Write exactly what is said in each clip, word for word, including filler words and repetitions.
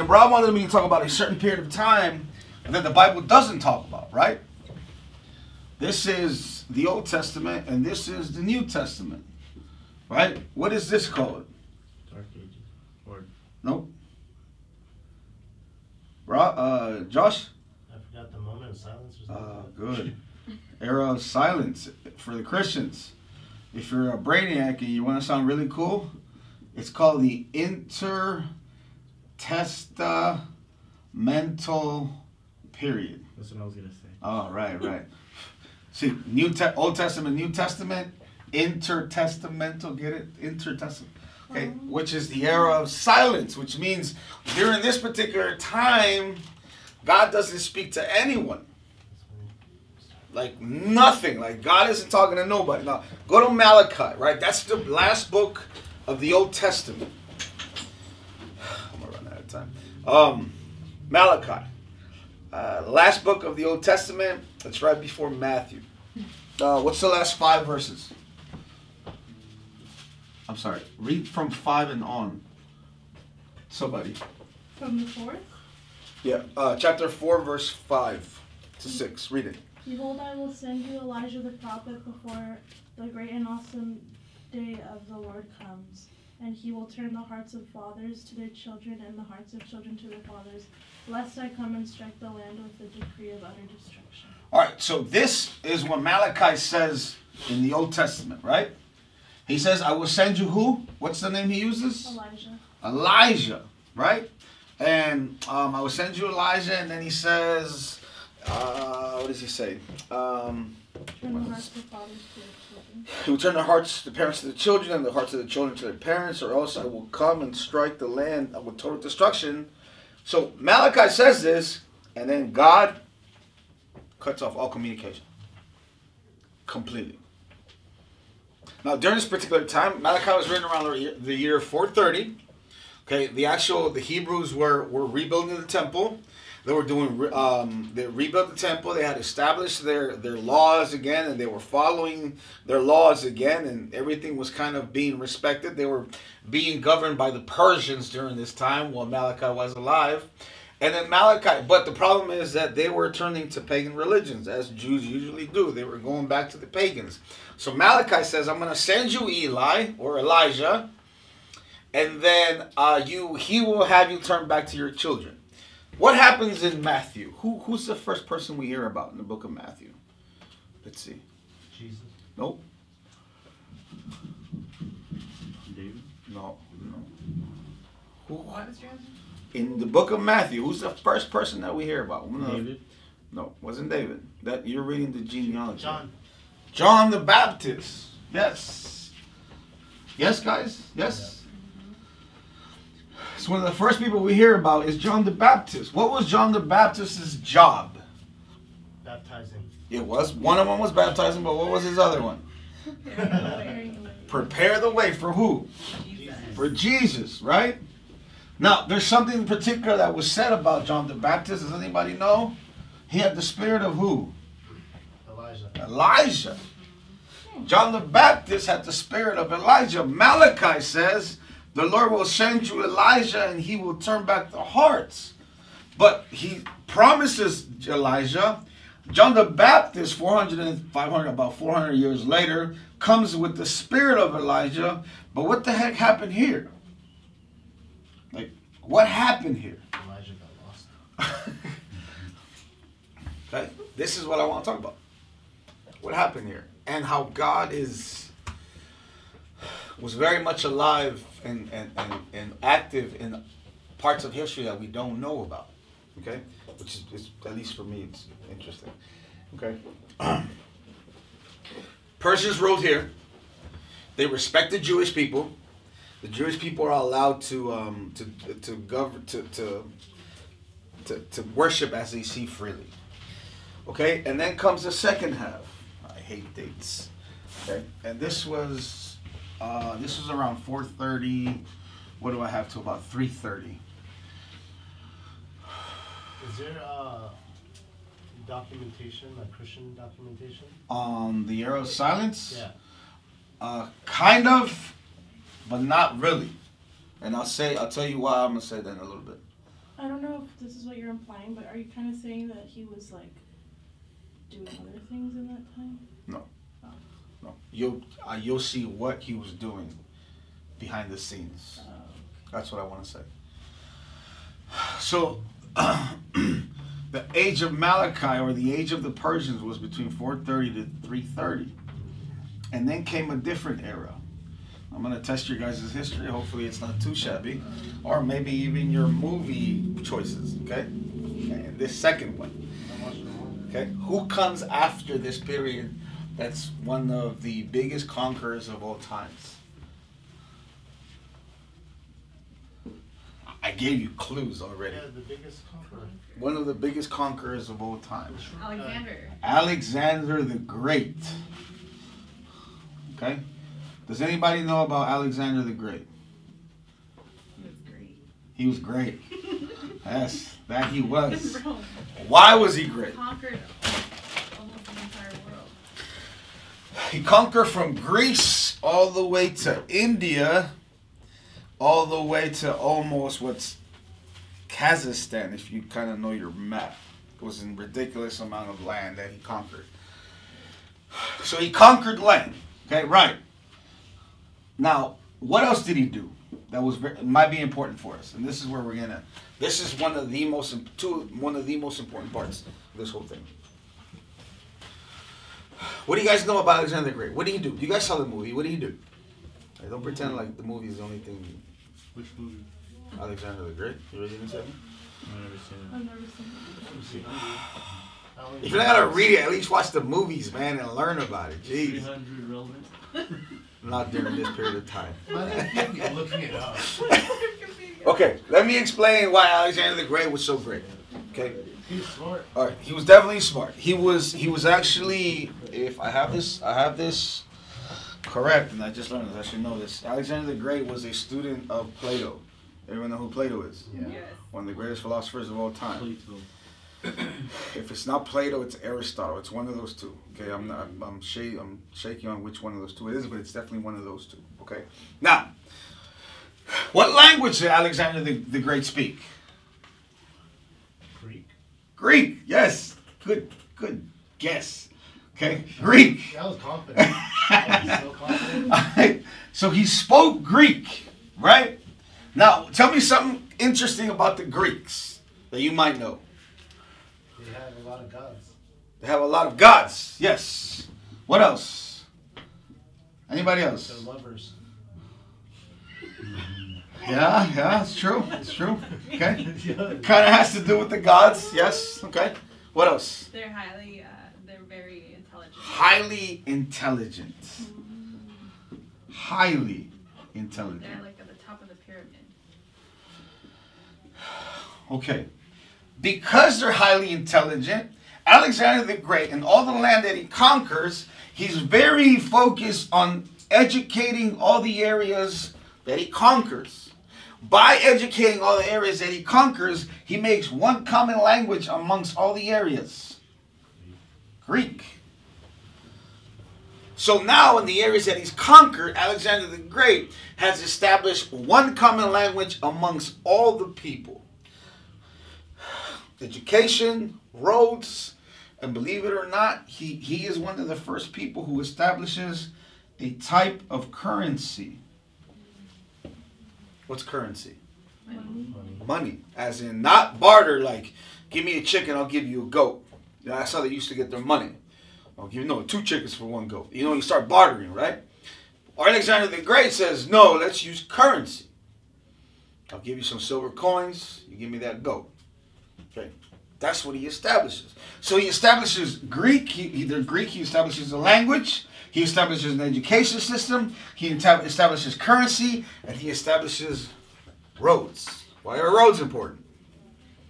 And Rob wanted me to talk about a certain period of time that the Bible doesn't talk about, right? This is the Old Testament and this is the New Testament, right? What is this called? Dark Ages. Or nope. Rob, uh, Josh? I forgot the moment of silence. Was uh, good. Era of silence for the Christians. If you're a brainiac and you want to sound really cool, it's called the Intertestamental period. That's what I was going to say. Oh, right, right. See, New Te Old Testament, New Testament, intertestamental, get it? Intertestamental. Okay, which is the era of silence, which means during this particular time, God doesn't speak to anyone. Like nothing. Like God isn't talking to nobody. Now, go to Malachi, right? That's the last book of the Old Testament. I'm going to run out of time. Um, Malachi. Uh, last book of the Old Testament. That's right before Matthew. Uh, what's the last five verses? I'm sorry. Read from five and on. Somebody. From the fourth? Yeah. Uh, chapter four, verse five to six. Read it. Behold, I will send you Elijah the prophet before the great and awesome day of the Lord comes. And he will turn the hearts of fathers to their children and the hearts of children to their fathers, lest I come and strike the land with a decree of utter destruction. All right, so this is what Malachi says in the Old Testament, right? He says, I will send you who? What's the name he uses? Elijah. Elijah, right? And um, I will send you Elijah, and then he says, uh, what does he say? Um, turn the hearts of fathers to their children. He will turn the hearts of the parents to the children and the hearts of the children to their parents, or else I will come and strike the land with total destruction. So Malachi says this, and then God cuts off all communication completely. Now, during this particular time, Malachi was written around the year four thirty. Okay, the actual, the Hebrews were, were rebuilding the temple. They were doing, um, they rebuilt the temple. They had established their, their laws again, and they were following their laws again, and everything was kind of being respected. They were being governed by the Persians during this time while Malachi was alive. And then Malachi, but the problem is that they were turning to pagan religions, as Jews usually do. They were going back to the pagans. So Malachi says, I'm going to send you Eli, or Elijah, and then uh, you he will have you turn back to your children. What happens in Matthew? Who, who's the first person we hear about in the book of Matthew? Let's see. Jesus. Nope. David? No. No. Who? What is your answer? In the book of Matthew, who's the first person that we hear about? David. No, wasn't David. That you're reading the genealogy. John. John the Baptist. Yes. Yes, guys. Yes. So one of the first people we hear about is John the Baptist. What was John the Baptist's job? Baptizing. It was. One of them was baptizing, but what was his other one? Prepare the way for who? Jesus. For Jesus, right? Now, there's something in particular that was said about John the Baptist. Does anybody know? He had the spirit of who? Elijah. Elijah. John the Baptist had the spirit of Elijah. Malachi says, the Lord will send you Elijah and he will turn back the hearts. But he promises Elijah. John the Baptist, four hundred and five hundred, about four hundred years later, comes with the spirit of Elijah. But what the heck happened here? Like, what happened here? Elijah got lost. Okay, this is what I want to talk about. What happened here? And how God is was very much alive and, and, and, and active in parts of history that we don't know about. Okay? Which is, is at least for me, it's interesting. Okay? Persians ruled here. They respected Jewish people. The Jewish people are allowed to um, to to govern to, to to to worship as they see freely. Okay, and then comes the second half. I hate dates. Okay, and this was uh, this was around four thirty. What do I have to about three thirty? Is there uh, documentation, like Christian documentation, on um, the era of silence? Yeah. Uh, kind of. But not really, and I'll say I'll tell you why. I'm gonna say that in a little bit. this is what you're implying, but are you kind of saying that he was, like, doing other things in that time? No. Oh. No. You'll, uh, you'll see what he was doing behind the scenes. Oh, okay. That's what I want to say. So, the age of Malachi, or the age of the Persians, was between four thirty to three thirty. And then came a different era. I'm going to test your guys' history. Hopefully it's not too shabby. Or maybe even your movie choices, okay? And this second one. Okay? Who comes after this period that's one of the biggest conquerors of all times? I gave you clues already. Yeah, the biggest conqueror. One of the biggest conquerors of all time. Alexander. Alexander the Great. Okay? Does anybody know about Alexander the Great? He was great. He was great. Yes, that he was. Why was he great? He conquered almost the entire world. He conquered from Greece all the way to India, all the way to almost what's Kazakhstan, if you kind of know your map. It was a ridiculous amount of land that he conquered. So he conquered land. Okay, right. Now, what else did he do that was very, might be important for us? And this is where we're gonna. This is one of the most two, one of the most important parts of this whole thing. What do you guys know about Alexander the Great? What did he do? You guys saw the movie. What did he do? Hey, don't pretend like the movie is the only thing. Which movie? Alexander the Great. You ready to say it? I've never seen it. I've never seen it. I've never seen it. If you're not gonna read it, at least watch the movies, man, and learn about it. Jeez. three hundred relevant. Not during this period of time. Looking it up. Okay, let me explain why Alexander the Great was so great. Okay, he was smart. All right, he was definitely smart. He was he was actually, if I have this, I have this correct, and I just learned this. I should know this. Alexander the Great was a student of Plato. Everyone know who Plato is? Yeah. Yes. One of the greatest philosophers of all time. Plato. If it's not Plato, it's Aristotle. It's one of those two. Okay, I'm not, I'm I'm, sh I'm shaking on which one of those two it is, but it's definitely one of those two. Okay, now, what language did Alexander the, the Great speak? Greek. Greek. Yes. Good. Good guess. Okay, Greek. That was confident. That was so confident. All right. So he spoke Greek, right? Now, tell me something interesting about the Greeks that you might know. They have a lot of gods. They have a lot of gods, yes. What else? Anybody else? They're lovers. Yeah, yeah, it's true, it's true. Okay. It kind of has to do with the gods, yes, okay. What else? They're highly, uh, they're very intelligent. Highly intelligent. Mm-hmm. Highly intelligent. They're like at the top of the pyramid. Okay. Because they're highly intelligent, Alexander the Great, and all the land that he conquers, he's very focused on educating all the areas that he conquers. By educating all the areas that he conquers, he makes one common language amongst all the areas. Greek. So now in the areas that he's conquered, Alexander the Great has established one common language amongst all the people. Education, roads, and believe it or not, he, he is one of the first people who establishes a type of currency. What's currency? Money. Money. Money. As in not barter, like, give me a chicken, I'll give you a goat. You know, that's how they used to get their money. I'll give you, no, two chickens for one goat. You know, you start bartering, right? Alexander the Great says, no, let's use currency. I'll give you some silver coins, you give me that goat. Okay. That's what he establishes. So he establishes Greek. He, he, the Greek, he establishes a language. He establishes an education system. He establishes currency. And he establishes roads. Why are roads important?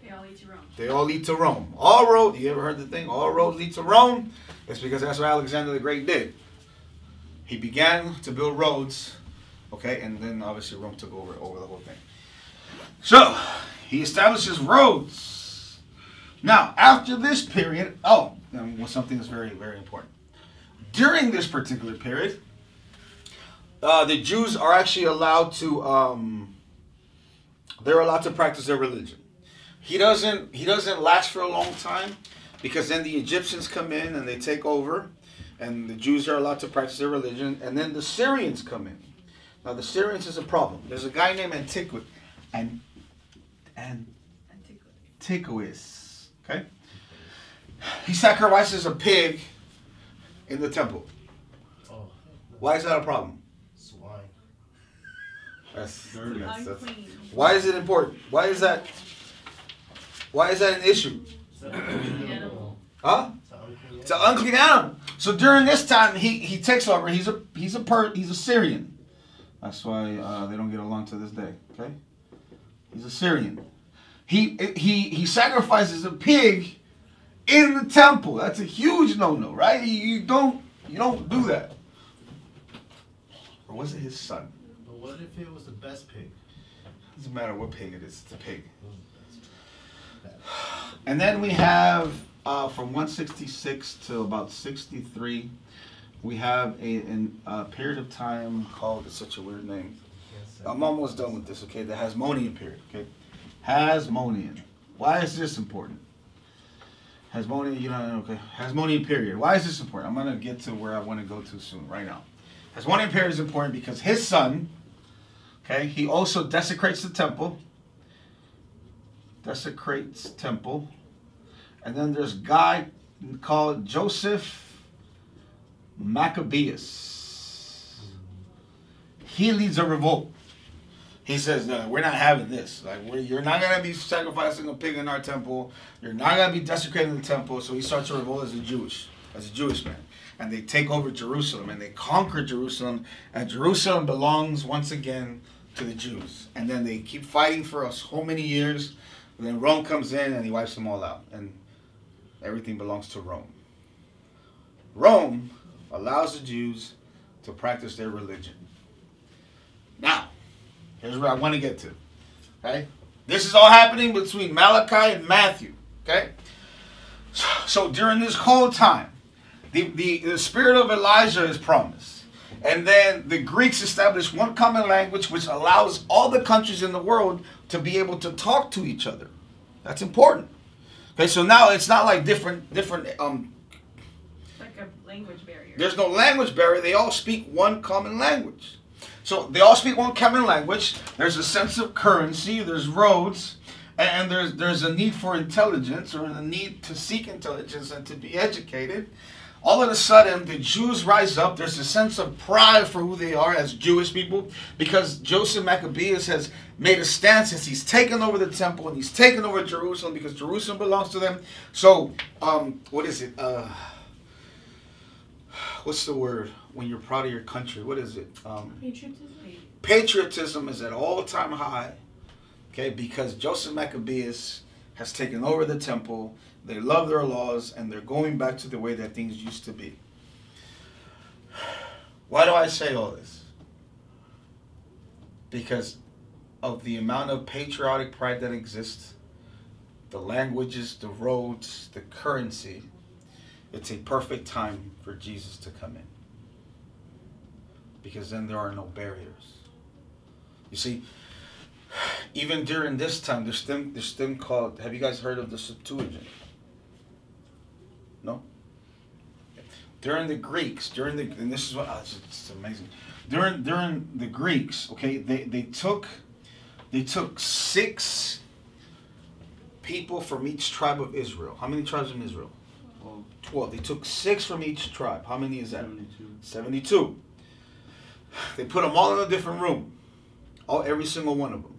They all lead to Rome. They all lead to Rome. All roads, you ever heard the thing, all roads lead to Rome? It's because that's what Alexander the Great did. He began to build roads. Okay, and then obviously Rome took over, over the whole thing. So, he establishes roads. Now, after this period, oh, well, something that's very, very important. During this particular period, uh, the Jews are actually allowed to, um, they're allowed to practice their religion. He doesn't, he doesn't last for a long time, because then the Egyptians come in and they take over, and the Jews are allowed to practice their religion, and then the Syrians come in. Now the Syrians is a problem. There's a guy named Antiqu and, and Antiquus. Okay? He sacrifices a pig in the temple. Oh. Why is that a problem? Swine. That's, that's, that's, why is it important? Why is that? Why is that an issue? It's an unclean animal. Huh? It's an unclean animal. So during this time, he he takes over. He's a he's a per, he's a Syrian. That's why uh, they don't get along to this day. Okay, he's a Syrian. He he he sacrifices a pig in the temple. That's a huge no-no, right? You don't you don't do that. Or was it his son? But what if it was the best pig? Doesn't matter what pig it is. It's a pig. And then we have uh, from one sixty-six to about sixty-three, we have a, an, a period of time called, it's such a weird name. Yes, I'm almost done with this, okay? The Hasmonean period, okay? Hasmonean. Why is this important? Hasmonean, you know, okay. Hasmonean period. Why is this important? I'm going to get to where I want to go to soon, right now. Hasmonean period is important because his son, okay, he also desecrates the temple. Desecrates temple. And then there's a guy called Joseph Maccabeus. He leads a revolt. He says, no, we're not having this. Like, we're, you're not going to be sacrificing a pig in our temple. You're not going to be desecrating the temple. So he starts a revolt as a Jewish, as a Jewish man. And they take over Jerusalem, and they conquer Jerusalem. And Jerusalem belongs once again to the Jews. And then they keep fighting for so many years. And then Rome comes in, and he wipes them all out. And everything belongs to Rome. Rome allows the Jews to practice their religion. Now, here's where I want to get to. Okay? This is all happening between Malachi and Matthew. Okay? So, so during this whole time, the, the, the spirit of Elijah is promised. And then the Greeks established one common language which allows all the countries in the world to be able to talk to each other. That's important. Okay, so now it's not like different different um like a language barrier. There's no language barrier. They all speak one common language. So they all speak one common language. There's a sense of currency. There's roads, and there's there's a need for intelligence, or a need to seek intelligence and to be educated. All of a sudden, the Jews rise up. There's a sense of pride for who they are as Jewish people, because Joseph Maccabeus has made a stance since he's taken over the temple and he's taken over Jerusalem, because Jerusalem belongs to them. So, um, what is it? Uh, what's the word? When you're proud of your country, what is it? Um, patriotism. Patriotism is at all-time high, okay? Because Joseph Maccabeus has taken over the temple. They love their laws, and they're going back to the way that things used to be. Why do I say all this? Because of the amount of patriotic pride that exists, the languages, the roads, the currency. It's a perfect time for Jesus to come in. Because then there are no barriers. You see, even during this time, there's thing, there's thing called, have you guys heard of the Septuagint? No? During the Greeks, during the, and this is what, oh, it's, it's amazing. During, during the Greeks, okay, they, they took, they took six people from each tribe of Israel. How many tribes in Israel? Twelve. Twelve. They took six from each tribe. How many is that? Seventy-two. Seventy-two. They put them all in a different room, all every single one of them,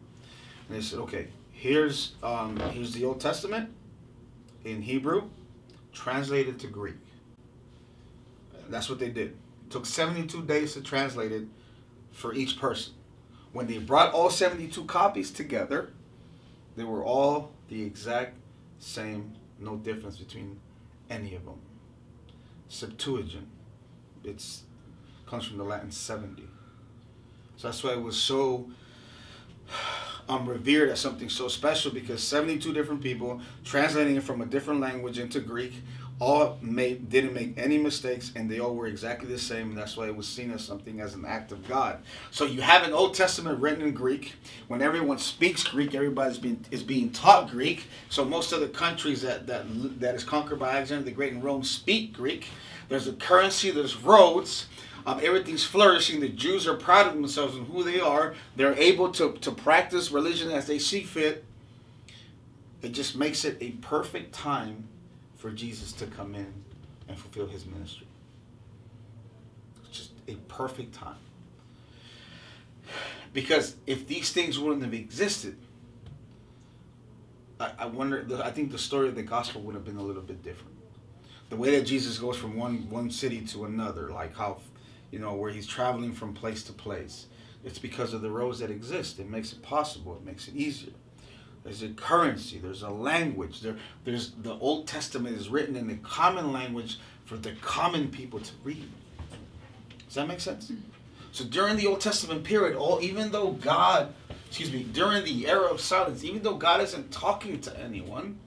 and they said, "Okay, here's um, here's the Old Testament in Hebrew, translated to Greek." And that's what they did. It took seventy-two days to translate it for each person. When they brought all seventy-two copies together, they were all the exact same, no difference between any of them. Septuagint. It's comes from the Latin seventy. So that's why it was so um, revered as something so special, because seventy-two different people translating it from a different language into Greek, all made, didn't make any mistakes, and they all were exactly the same, and that's why it was seen as something as an act of God. So you have an Old Testament written in Greek. When everyone speaks Greek, everybody's being, is being taught Greek. So most of the countries that, that, that is conquered by Alexander the Great in Rome speak Greek. There's a currency, there's roads. Um, everything's flourishing. The Jews are proud of themselves and who they are. They're able to, to practice religion as they see fit. It just makes it a perfect time for Jesus to come in and fulfill his ministry. It's just a perfect time. Because if these things wouldn't have existed, I, I wonder, I think the story of the gospel would have been a little bit different. The way that Jesus goes from one, one city to another, like how, you know, where he's traveling from place to place. It's because of the roads that exist. It makes it possible. It makes it easier. There's a currency. There's a language. There, there's the Old Testament is written in the common language for the common people to read. Does that make sense? So during the Old Testament period, all even though God, excuse me, during the era of silence, even though God isn't talking to anyone,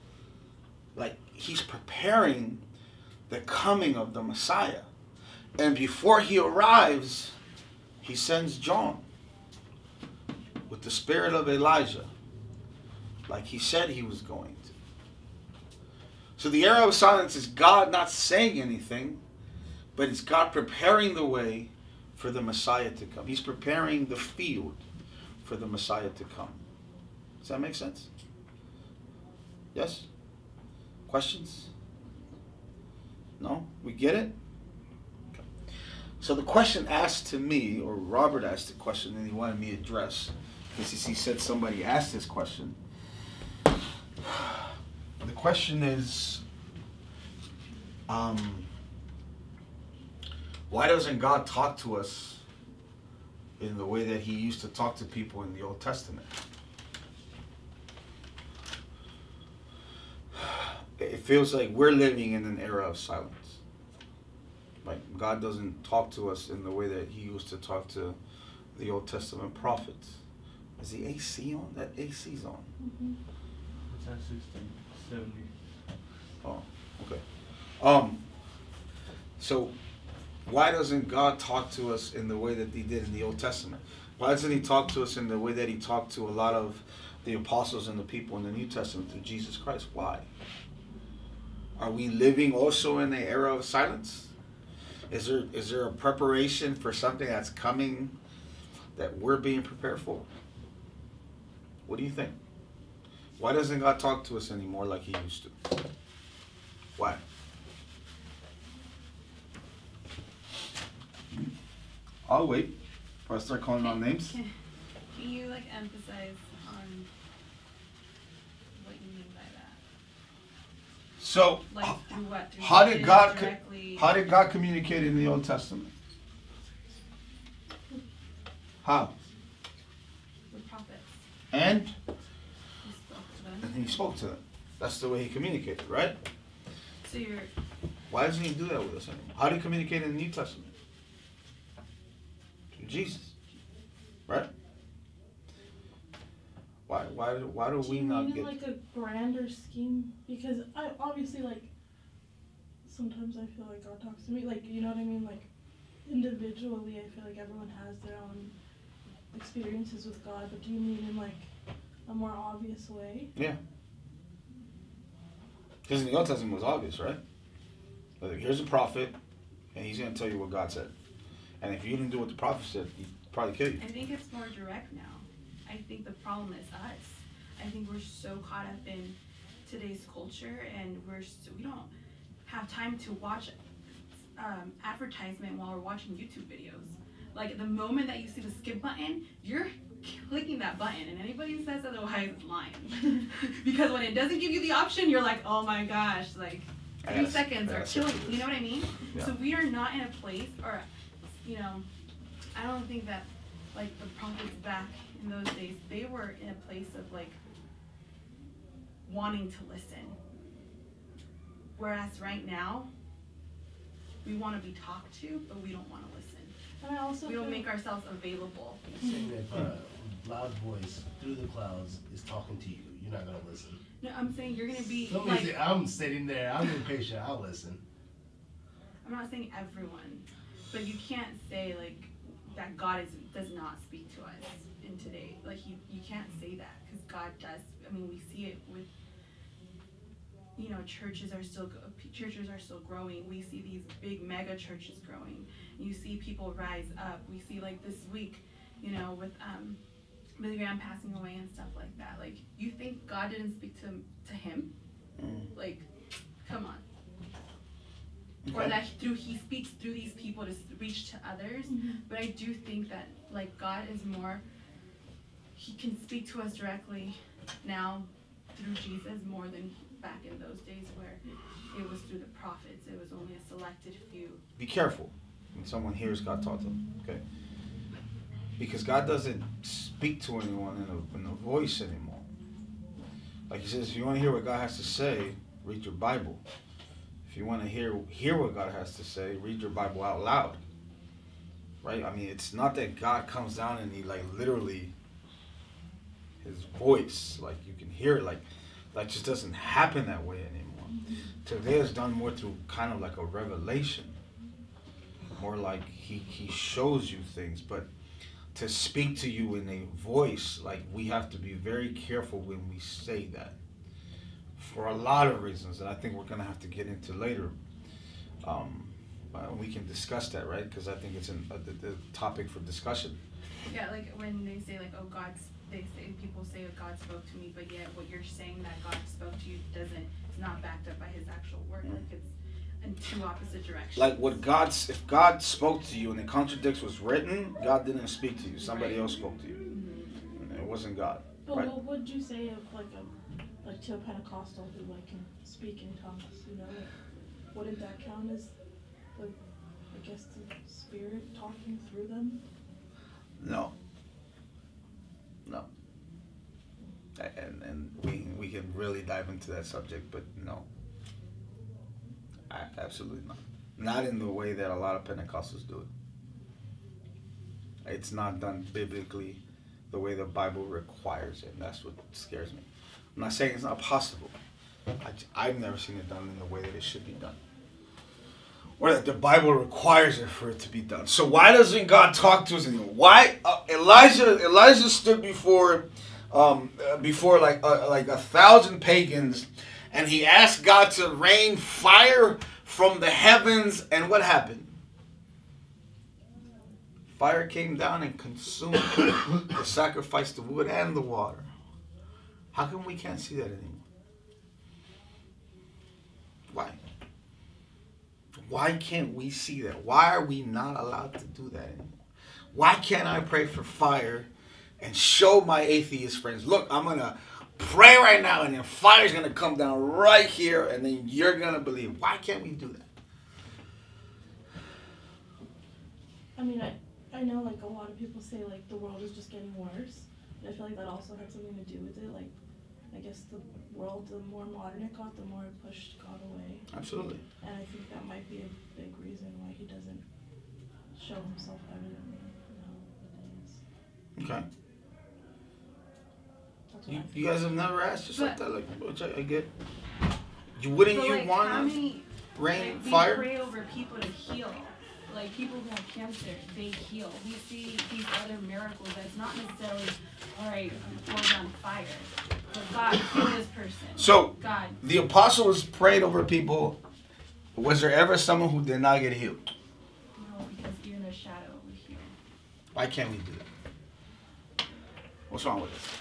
like he's preparing the coming of the Messiah. And before he arrives, he sends John with the spirit of Elijah, like he said he was going to. So the era of silence is God not saying anything, but it's God preparing the way for the Messiah to come. He's preparing the field for the Messiah to come. Does that make sense? Yes? Questions? No? We get it? Okay. So the question asked to me, or Robert asked the question and he wanted me to address, because he said somebody asked this question. The question is, um, why doesn't God talk to us in the way that he used to talk to people in the Old Testament? It feels like we're living in an era of silence. Like God doesn't talk to us in the way that he used to talk to the Old Testament prophets. Is the A C on? That A C's on. Mm-hmm. sixteen seventy. Oh, okay. Um, so, why doesn't God talk to us in the way that he did in the Old Testament? Why doesn't he talk to us in the way that he talked to a lot of the apostles and the people in the New Testament through Jesus Christ? Why? Are we living also in the era of silence? Is there, is there a preparation for something that's coming that we're being prepared for? What do you think? Why doesn't God talk to us anymore like he used to? Why? I'll wait before I start calling out names. Can you like emphasize on what you mean by that? So, like, how, through what? Through how did God directly? How did God communicate in the Old Testament? How? With prophets. And? And he spoke to them. That's the way he communicated, right? So you're... Why doesn't he do that with us anymore? How do you communicate in the New Testament? Through Jesus, right? Why? Why? Why do we not get? Do you mean like a grander scheme? Because I obviously like. Sometimes I feel like God talks to me, like you know what I mean. Like individually, I feel like everyone has their own experiences with God. But do you mean in like a more obvious way? Yeah. Because the Old Testament was obvious, right? Like, here's a prophet, and he's going to tell you what God said. And if you didn't do what the prophet said, he'd probably kill you. I think it's more direct now. I think the problem is us. I think we're so caught up in today's culture, and we're so, we don't have time to watch um, advertisement while we're watching YouTube videos. Like, the moment that you see the skip button, you're clicking that button, and anybody who says otherwise is lying. Because when it doesn't give you the option, you're like, oh my gosh, like three yes, seconds yes, are killing yes. You know what I mean? Yeah. So we are not in a place, or you know, I don't think that like the prophets back in those days, they were in a place of like wanting to listen. Whereas right now, we want to be talked to, but we don't want to listen. And I also we don't make ourselves available. Saying that, uh, loud voice through the clouds is talking to you. You're not going to listen. No, I'm saying you're going to be like, say, I'm sitting there. I'm impatient. I'll listen. I'm not saying everyone, but you can't say like that God is does not speak to us in today. Like you, you can't say that because God does. I mean, we see it with, you know, churches are still churches are still growing. We see these big mega churches growing. You see people rise up. We see like this week, you know, with um, Billy Graham passing away and stuff like that. Like, you think God didn't speak to to him? Mm. Like, come on. Okay. Or that through he speaks through these people to reach to others. Mm-hmm. But I do think that like God is more. He can speak to us directly now through Jesus more than back in those days where it was through the prophets. It was only a selected few. Be careful when someone hears God talk to them, okay? Because God doesn't speak to anyone in a, in a voice anymore. Like he says, if you want to hear what God has to say, read your Bible. If you want to hear hear what God has to say, read your Bible out loud, right? I mean, it's not that God comes down and he like literally his voice, like you can hear it, like that just doesn't happen that way anymore. Today it's done more through kind of like a revelation, more like he he shows you things, but to speak to you in a voice, like we have to be very careful when we say that. For a lot of reasons that I think we're going to have to get into later. Um, uh, we can discuss that, right? Because I think it's an, uh, the, the topic for discussion. Yeah, like when they say, like, oh, God, they say, people say, oh, God spoke to me, but yet what you're saying that God spoke to you doesn't, it's not backed up by his actual word. Mm-hmm. Like, it's in two opposite directions. Like, what God's, if God spoke to you and it contradicts what's written, God didn't speak to you. Somebody right. else spoke to you. Mm-hmm. It wasn't God. But right? What would you say if, like, a like to a Pentecostal who like can speak in tongues, you know, like, wouldn't that count as like I guess the Spirit talking through them? No. No. And and we we can really dive into that subject, but no. I, absolutely not. Not in the way that a lot of Pentecostals do it. It's not done biblically, the way the Bible requires it. And that's what scares me. I'm not saying it's not possible. I, I've never seen it done in the way that it should be done. Or that the Bible requires it for it to be done. So why doesn't God talk to us anymore? Why uh, Elijah Elijah stood before um, uh, before like uh, like a thousand pagans, and he asked God to rain fire from the heavens, and what happened? Fire came down and consumed the sacrifice, the wood and the water. How come we can't see that anymore? Why? Why can't we see that? Why are we not allowed to do that anymore? Why can't I pray for fire and show my atheist friends, look, I'm going to pray right now and then fire's going to come down right here and then you're going to believe. Why can't we do that? I mean, I, I know like a lot of people say like the world is just getting worse. I feel like that also had something to do with it. Like, I guess the world, the more modern it got, the more it pushed God away. Absolutely. And I think that might be a big reason why he doesn't show himself evidently in all the days. Okay. You, you guys have never asked yourself that, like, which I, I get. You wouldn't but you like, want how many, rain, like, we fire? We pray over people to heal. Like, people who have cancer, they heal. We see these other miracles that's not necessarily, all right, I'm poured on fire. But God, heal this person. So, God. The apostles prayed over people. Was there ever someone who did not get healed? No, because even their shadow would heal. Why can't we do that? What's wrong with us?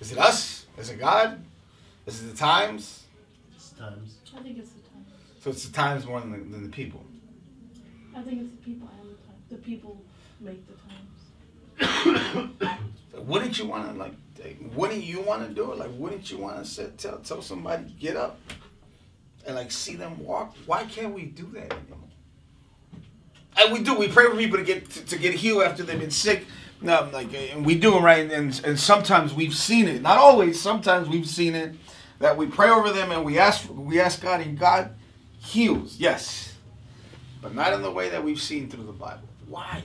Is it us? Is it God? Is it the times? It's times. I think it's the times. So it's the times more than the, than the people. I think it's the people and the times. The people make the times. Wouldn't you want to like? Wouldn't you want to do it? Like, wouldn't you want to sit, tell tell somebody get up and like see them walk? Why can't we do that anymore? And we do. We pray for people to get to, to get healed after they've been sick. No, like, and we do it right. And and sometimes we've seen it. Not always. Sometimes we've seen it that we pray over them and we ask we ask God and God heals. Yes. But not in the way that we've seen through the Bible. Why?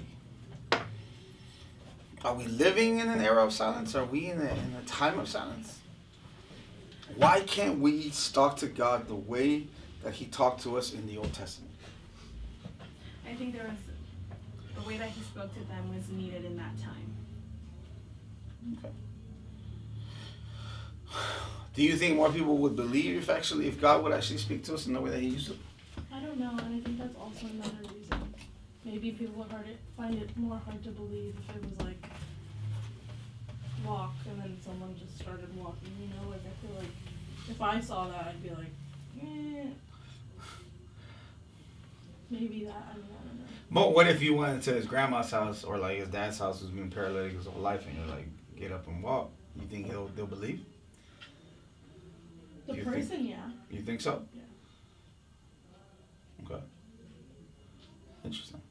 Are we living in an era of silence? Are we in a, in a time of silence? Why can't we talk to God the way that he talked to us in the Old Testament? I think there was the way that he spoke to them was needed in that time. Okay. Do you think more people would believe if actually, if God would actually speak to us in the way that he used to? I don't know, and I think that's also another reason. Maybe people would hard it, find it more hard to believe if it was like, walk, and then someone just started walking, you know? Like, I feel like if I saw that, I'd be like, eh. Maybe that, I mean, I don't know. But what if you went to his grandma's house or like his dad's house who's been paralytic his whole life, and you're like, get up and walk? You think he'll, they'll believe? The you person, think, yeah. You think so? Yeah. Okay. Interesting.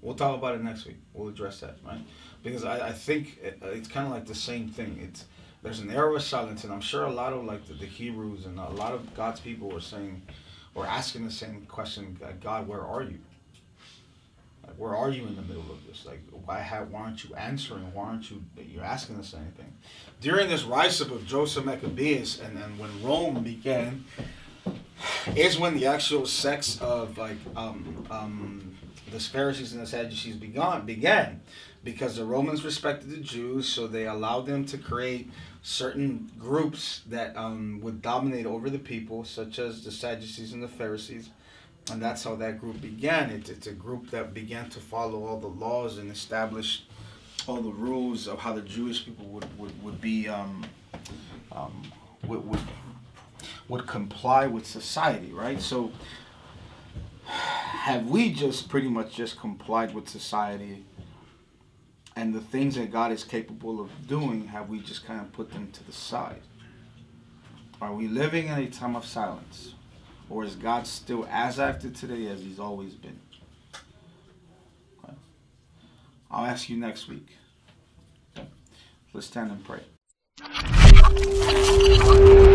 We'll talk about it next week. We'll address that, right? Because I, I think it, it's kind of like the same thing. It's there's an era of silence, and I'm sure a lot of like the, the Hebrews and a lot of God's people were saying, or asking the same question: God, where are you? Like, where are you in the middle of this? Like, why have, why aren't you answering? Why aren't you? You're asking us anything. During this rise up of Joseph Maccabeus, and then when Rome began, is when the actual sects of like um um the Pharisees and the Sadducees began began. Because the Romans respected the Jews, so they allowed them to create certain groups that um, would dominate over the people, such as the Sadducees and the Pharisees. And that's how that group began. It, it's a group that began to follow all the laws and establish all the rules of how the Jewish people would, would, would be, um, um, would, would, would comply with society, right? So have we just pretty much just complied with society? And the things that God is capable of doing, have we just kind of put them to the side? Are we living in a time of silence? Or is God still as active today as he's always been? Okay. I'll ask you next week. Okay. Let's stand and pray.